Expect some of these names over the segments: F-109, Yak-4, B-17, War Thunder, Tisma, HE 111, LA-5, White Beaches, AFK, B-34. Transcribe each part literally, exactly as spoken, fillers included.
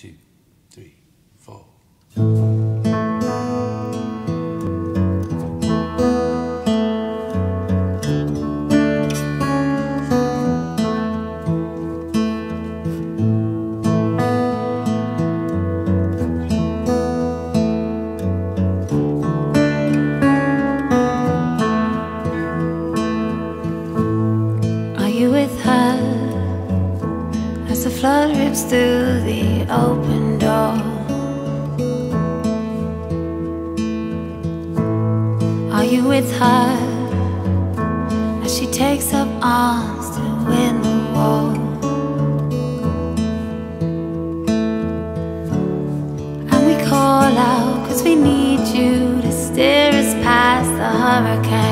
two, three, four. As the flood rips through the open door, are you with her as she takes up arms to win the war? And we call out 'cause we need you to steer us past the hurricane.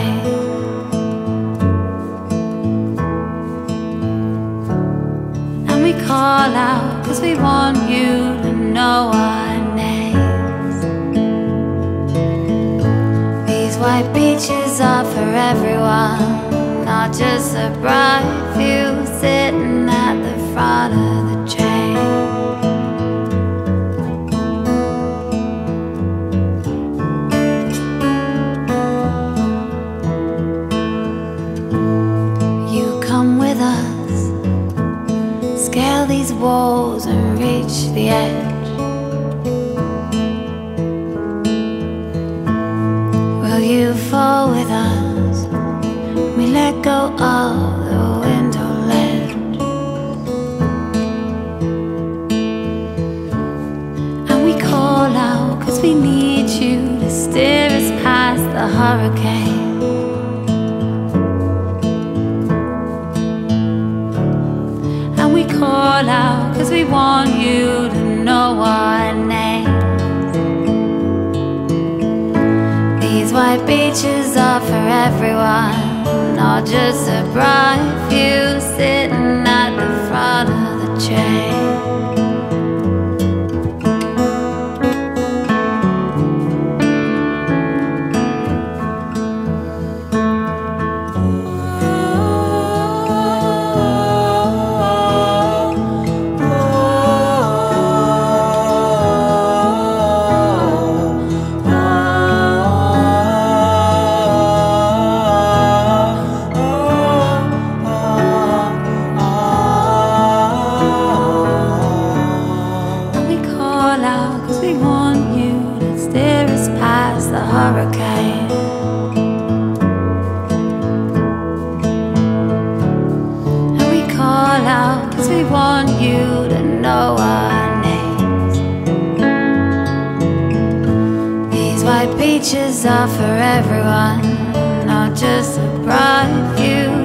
Call out 'cause we want you to know our names. These white beaches are for everyone, not just the bright few sitting at the front of the train. You come with us, scale these walls and reach the edge. Will you fall with us? We let go of the window ledge, and we call out 'cause we need you to steer us past the hurricane. Call out 'cause we want you to know our names. These white beaches are for everyone, not just a bright few sitting at the front of the train. Hurricane, and we call out 'cause we want you to know our names. These white beaches are for everyone, not just a bright few.